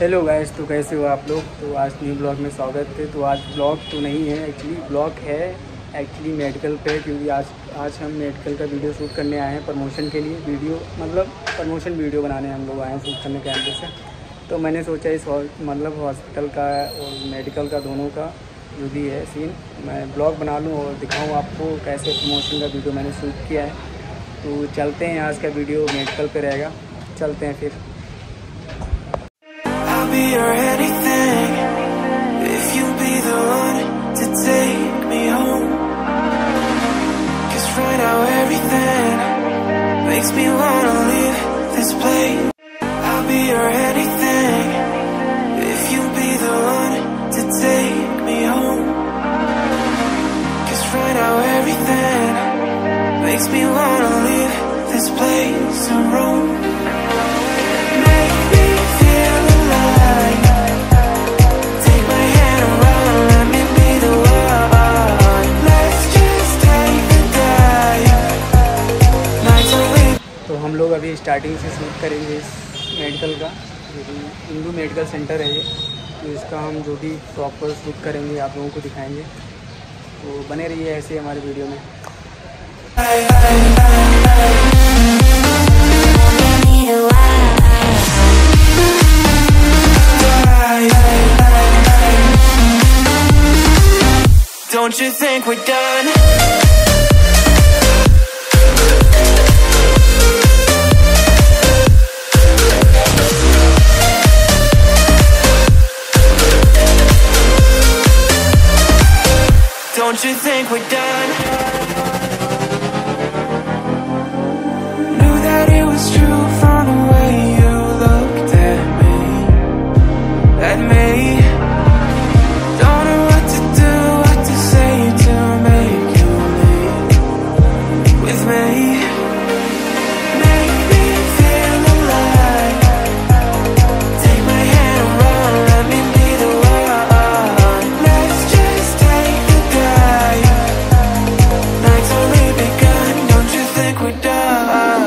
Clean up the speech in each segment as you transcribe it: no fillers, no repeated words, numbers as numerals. Hello guys, तो कैसे हो आप लोग। तो आज न्यू ब्लॉग में स्वागत है। तो आज ब्लॉग तो नहीं है, एक्चुअली ब्लॉग है एक्चुअली मेडिकल पे, क्योंकि आज हम मेडिकल का वीडियो शूट करने आए हैं प्रमोशन के लिए। वीडियो मतलब प्रमोशन वीडियो बनाने हम लोग आए हैं शूट करने कैमरे से। तो मैंने सोचा इस मतलब हॉस्पिटल का और मेडिकल का दोनों का जो भी है सीन मैं ब्लॉग बना लूँ और दिखाऊँ आपको कैसे प्रमोशन का वीडियो मैंने शूट किया है। तो चलते हैं, आज का वीडियो मेडिकल पर रहेगा, चलते हैं फिर। Or anything if you be the one to take me home, 'cause right now everything makes me wanna leave this place. I'll be your anything if you be the one to take me home, 'cause right now everything makes me wanna leave this place and roam. Make me feel alive. तो हम लोग अभी starting से shoot करेंगे इस medical का, Indu medical centre है ये। तो इसका हम जो भी प्रॉपर शूट करेंगे आप लोगों को दिखाएंगे, तो बने रहिए ऐसे हमारे वीडियो में। Don't you think we're done? Don't you think we're done? Knew that it was true from the way you looked at me. Don't know what to say to make you leave with me. Make me feel alive. Take my hand and run, let me be the one. Let's just take the dive. Don't you think we're done?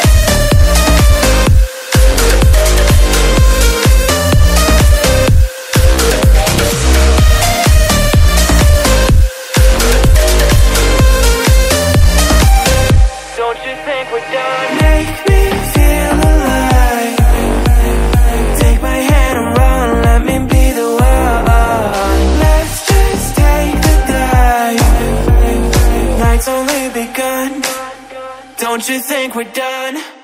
Don't you think we're done?